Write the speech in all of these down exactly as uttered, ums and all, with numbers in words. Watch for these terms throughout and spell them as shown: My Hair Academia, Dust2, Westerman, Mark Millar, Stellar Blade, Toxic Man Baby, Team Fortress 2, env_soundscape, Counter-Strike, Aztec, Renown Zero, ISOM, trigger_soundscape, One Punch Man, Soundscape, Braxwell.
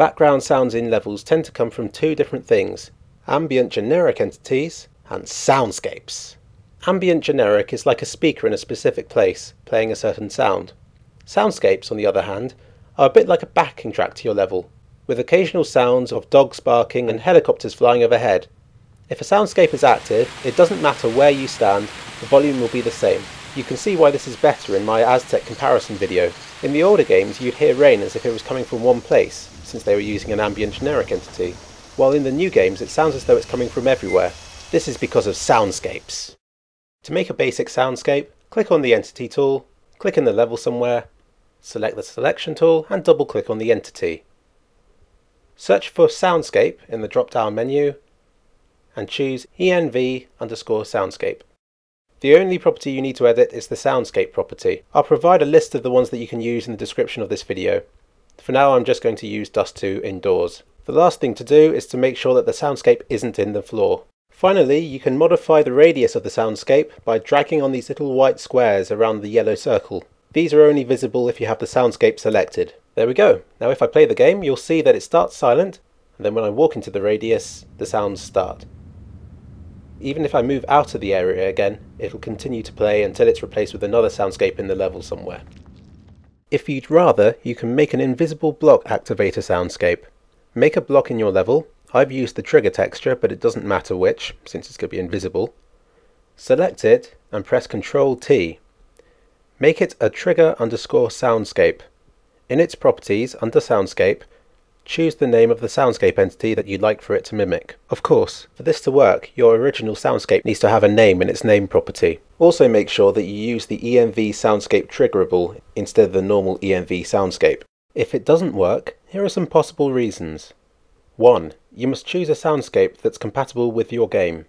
Background sounds in levels tend to come from two different things: ambient generic entities and soundscapes. Ambient generic is like a speaker in a specific place, playing a certain sound. Soundscapes, on the other hand, are a bit like a backing track to your level, with occasional sounds of dogs barking and helicopters flying overhead. If a soundscape is active, it doesn't matter where you stand, the volume will be the same. You can see why this is better in my Aztec comparison video. In the older games, you'd hear rain as if it was coming from one place, since they were using an ambient generic entity, while in the new games it sounds as though it's coming from everywhere. This is because of soundscapes. To make a basic soundscape, click on the Entity tool, click in the level somewhere, select the Selection tool and double click on the entity. Search for Soundscape in the drop down menu and choose env_soundscape. The only property you need to edit is the Soundscape property. I'll provide a list of the ones that you can use in the description of this video. For now I'm just going to use dust two indoors. The last thing to do is to make sure that the soundscape isn't in the floor. Finally, you can modify the radius of the soundscape by dragging on these little white squares around the yellow circle. These are only visible if you have the soundscape selected. There we go. Now if I play the game, you'll see that it starts silent, and then when I walk into the radius, the sounds start. Even if I move out of the area again, it'll continue to play until it's replaced with another soundscape in the level somewhere. If you'd rather, you can make an invisible block activator soundscape. Make a block in your level. I've used the trigger texture, but it doesn't matter which, since it's going to be invisible. Select it and press control T. Make it a trigger underscore soundscape. In its properties, under soundscape, choose the name of the soundscape entity that you'd like for it to mimic. Of course, for this to work, your original soundscape needs to have a name in its name property. Also make sure that you use the env soundscape triggerable instead of the normal env soundscape. If it doesn't work, here are some possible reasons. one. You must choose a soundscape that's compatible with your game.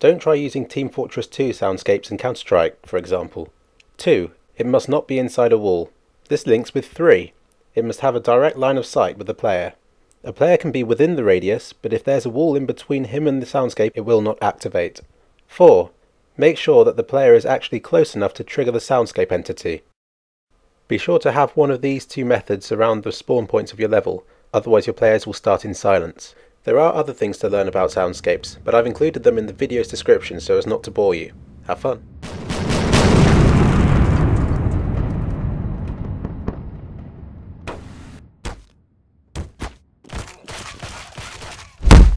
Don't try using Team Fortress two soundscapes in Counter-Strike, for example. two. It must not be inside a wall. This links with three. It must have a direct line of sight with the player. A player can be within the radius, but if there's a wall in between him and the soundscape, it will not activate. four. Make sure that the player is actually close enough to trigger the soundscape entity. Be sure to have one of these two methods around the spawn points of your level, otherwise your players will start in silence. There are other things to learn about soundscapes, but I've included them in the video's description so as not to bore you. Have fun!